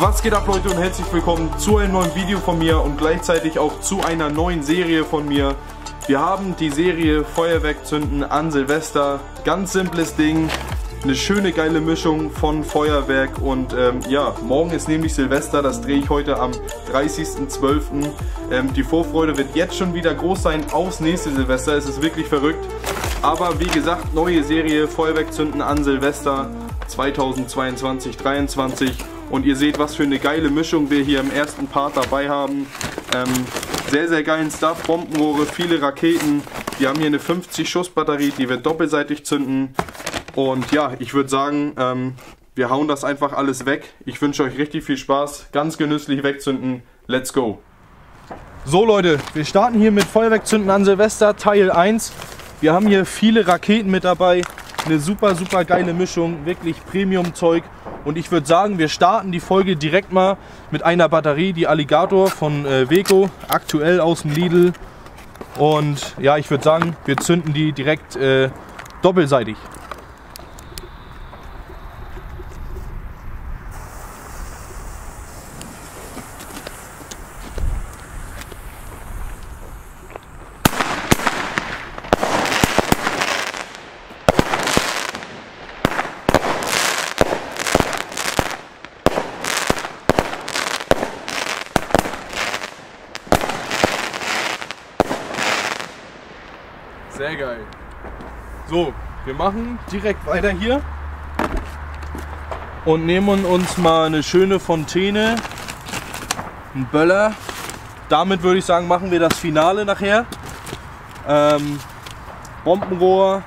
Was geht ab, Leute, und herzlich willkommen zu einem neuen Video von mir und gleichzeitig auch zu einer neuen Serie von mir. Wir haben die Serie Feuerwerk zünden an Silvester. Ganz simples Ding, eine schöne geile Mischung von Feuerwerk und ja, morgen ist nämlich Silvester, das drehe ich heute am 30.12. Die Vorfreude wird jetzt schon wieder groß sein aufs nächste Silvester, es ist wirklich verrückt. Aber wie gesagt, neue Serie Feuerwerk zünden an Silvester 2022-23. Und ihr seht, was für eine geile Mischung wir hier im ersten Part dabei haben. Sehr, sehr geilen Stuff, Bombenrohre, viele Raketen. Wir haben hier eine 50-Schuss-Batterie, die wir doppelseitig zünden. Und ja, ich würde sagen, wir hauen das einfach alles weg. Ich wünsche euch richtig viel Spaß, ganz genüsslich wegzünden. Let's go! So Leute, wir starten hier mit Feuerwerkzünden an Silvester, Teil 1. Wir haben hier viele Raketen mit dabei. Eine super, super geile Mischung, wirklich Premium-Zeug. Und ich würde sagen, wir starten die Folge direkt mal mit einer Batterie, die Alligator von Weco, aktuell aus dem Lidl. Und ja, ich würde sagen, wir zünden die direkt doppelseitig. Sehr geil. So, wir machen direkt weiter hier und nehmen uns mal eine schöne Fontäne, einen Böller. Damit würde ich sagen, machen wir das Finale nachher. Bombenrohr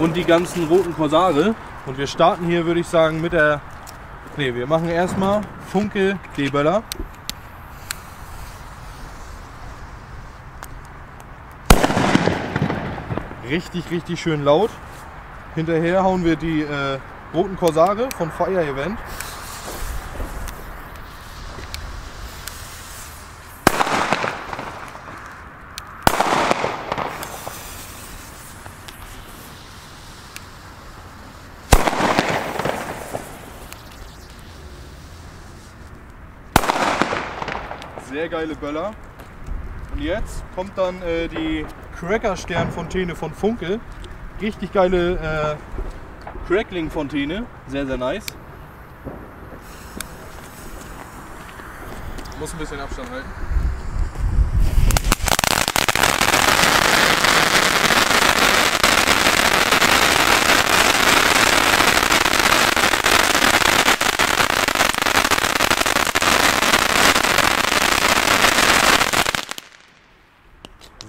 und die ganzen roten Korsare. Und wir starten hier, würde ich sagen, mit der... Ne, wir machen erstmal Funke, die Böller. Richtig, richtig schön laut. Hinterher hauen wir die roten Korsare von Fire Event. Sehr geile Böller. Und jetzt kommt dann die Cracker-Sternfontäne von Funke. Richtig geile Crackling-Fontäne. Sehr, sehr nice. Muss ein bisschen Abstand halten.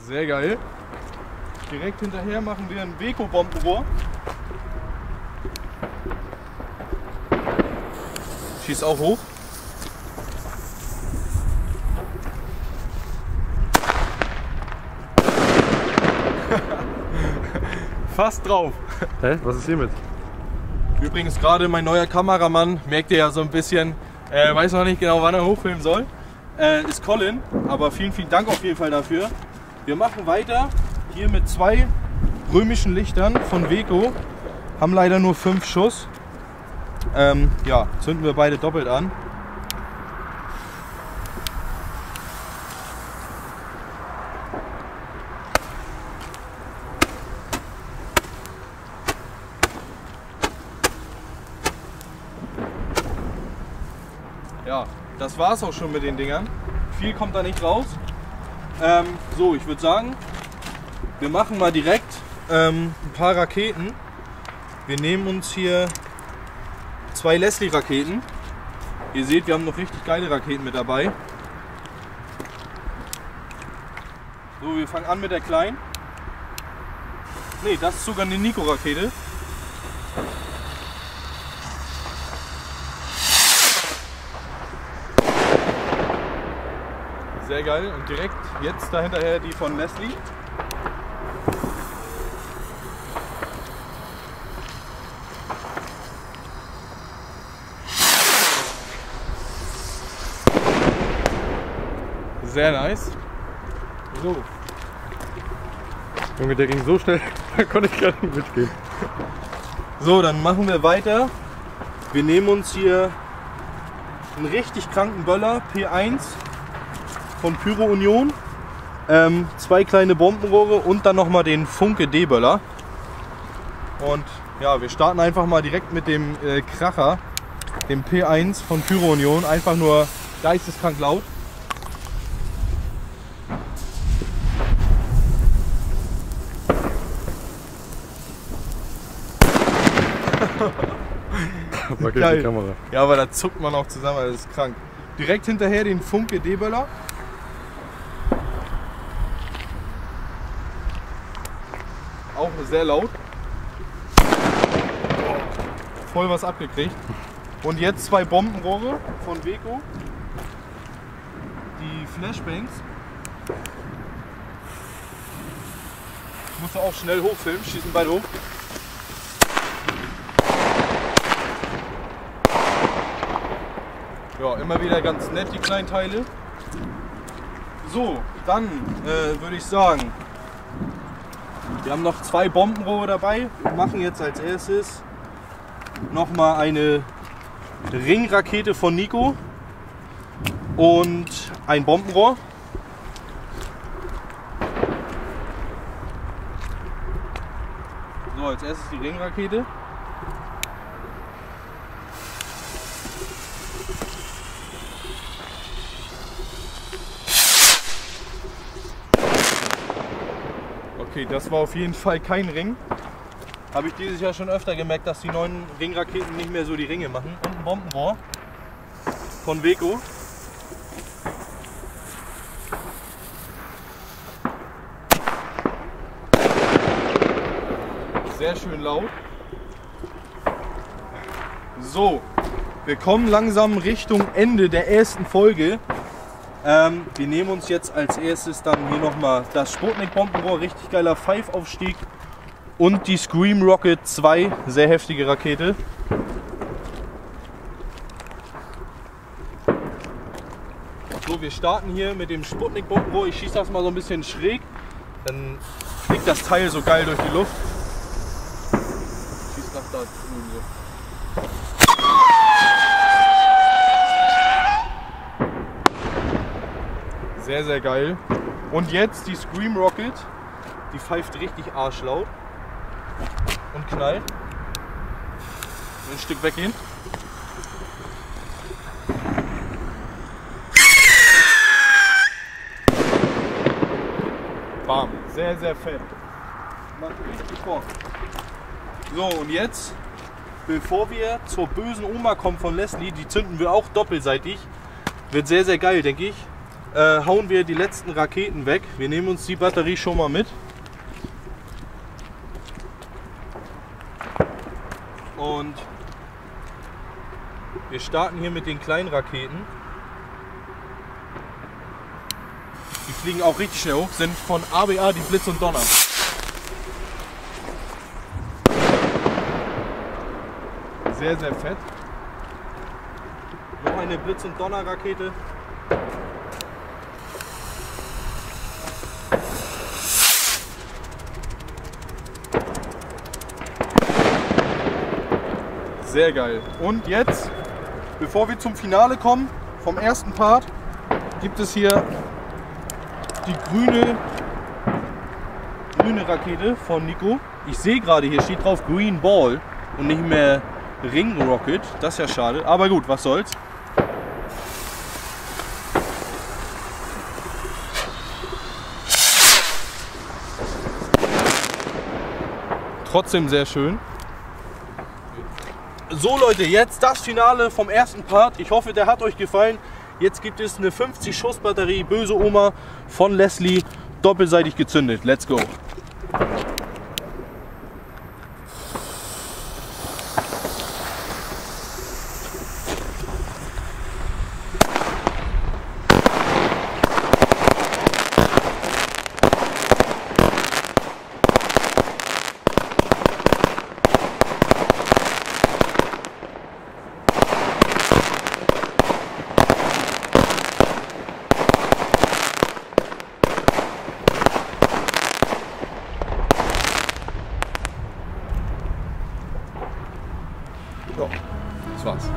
Sehr geil. Direkt hinterher machen wir ein Weco-Bombenrohr. Schießt auch hoch. Fast drauf. Hä? Was ist hiermit? Übrigens gerade mein neuer Kameramann, merkt ihr ja so ein bisschen, weiß noch nicht genau, wann er hochfilmen soll, ist Colin. Aber vielen, vielen Dank auf jeden Fall dafür. Wir machen weiter. Hier mit zwei römischen Lichtern von Weco, haben leider nur 5 Schuss. Ja, zünden wir beide doppelt an. Ja, das war's auch schon mit den Dingern. Viel kommt da nicht raus. So, ich würde sagen, wir machen mal direkt ein paar Raketen. Wir nehmen uns hier 2 Leslie Raketen. Ihr seht, wir haben noch richtig geile Raketen mit dabei. So, wir fangen an mit der kleinen. Ne, das ist sogar eine Nico Rakete. Sehr geil. Und direkt jetzt dahinterher die von Leslie. Sehr nice. So. Junge, der ging so schnell, da konnte ich gerade nicht mitgehen. So, dann machen wir weiter. Wir nehmen uns hier einen richtig kranken Böller, P1 von Pyro Union. Zwei kleine Bombenrohre und dann nochmal den Funke D-Böller. Und ja, wir starten einfach mal direkt mit dem Kracher, dem P1 von Pyro Union. Einfach nur geisteskrank laut. Geil. Die Kamera. Ja, aber da zuckt man auch zusammen, das ist krank. Direkt hinterher den Funke D-Böller. Auch sehr laut. Voll was abgekriegt. Und jetzt zwei Bombenrohre von Weco. Die Flashbangs. Ich muss auch schnell hochfilmen, schießen beide hoch. Ja, immer wieder ganz nett die kleinen Teile. So, dann würde ich sagen, wir haben noch zwei Bombenrohre dabei. Wir machen jetzt als erstes nochmal eine Ringrakete von Nico und ein Bombenrohr. So, als erstes die Ringrakete. Okay, das war auf jeden Fall kein Ring. Habe ich dieses Jahr schon öfter gemerkt, dass die neuen Ringraketen nicht mehr so die Ringe machen. Und ein Bombenrohr von Weco. Sehr schön laut. So, wir kommen langsam Richtung Ende der ersten Folge. Wir nehmen uns jetzt als erstes dann hier nochmal das Sputnik-Bombenrohr, richtig geiler Pfeifaufstieg und die Scream Rocket 2, sehr heftige Rakete. So, wir starten hier mit dem Sputnik-Bombenrohr. Ich schieße das mal so ein bisschen schräg, dann fliegt das Teil so geil durch die Luft. Ich schieße nach da drüben so. Sehr, sehr geil. Und jetzt die Scream Rocket. Die pfeift richtig arschlaut. Und knallt. Ein Stück weggehen. Bam. Sehr, sehr fett. Macht richtig Bock. So, und jetzt, bevor wir zur bösen Oma kommen von Leslie, die zünden wir auch doppelseitig. Wird sehr, sehr geil, denke ich. Hauen wir die letzten Raketen weg. Wir nehmen uns die Batterie schon mal mit. Und wir starten hier mit den kleinen Raketen. Die fliegen auch richtig schnell hoch, sind von ABA die Blitz und Donner. Sehr, sehr fett. Noch eine Blitz- und Donner-Rakete. Sehr geil. Und jetzt, bevor wir zum Finale kommen, vom ersten Part, gibt es hier die grüne Rakete von Nico. Ich sehe gerade, hier steht drauf Green Ball und nicht mehr Ring Rocket. Das ist ja schade, aber gut, was soll's. Trotzdem sehr schön. So Leute, jetzt das Finale vom ersten Part. Ich hoffe, der hat euch gefallen. Jetzt gibt es eine 50 Schuss Batterie Böse Oma von Leslie, doppelseitig gezündet. Let's go. Ja, das war's.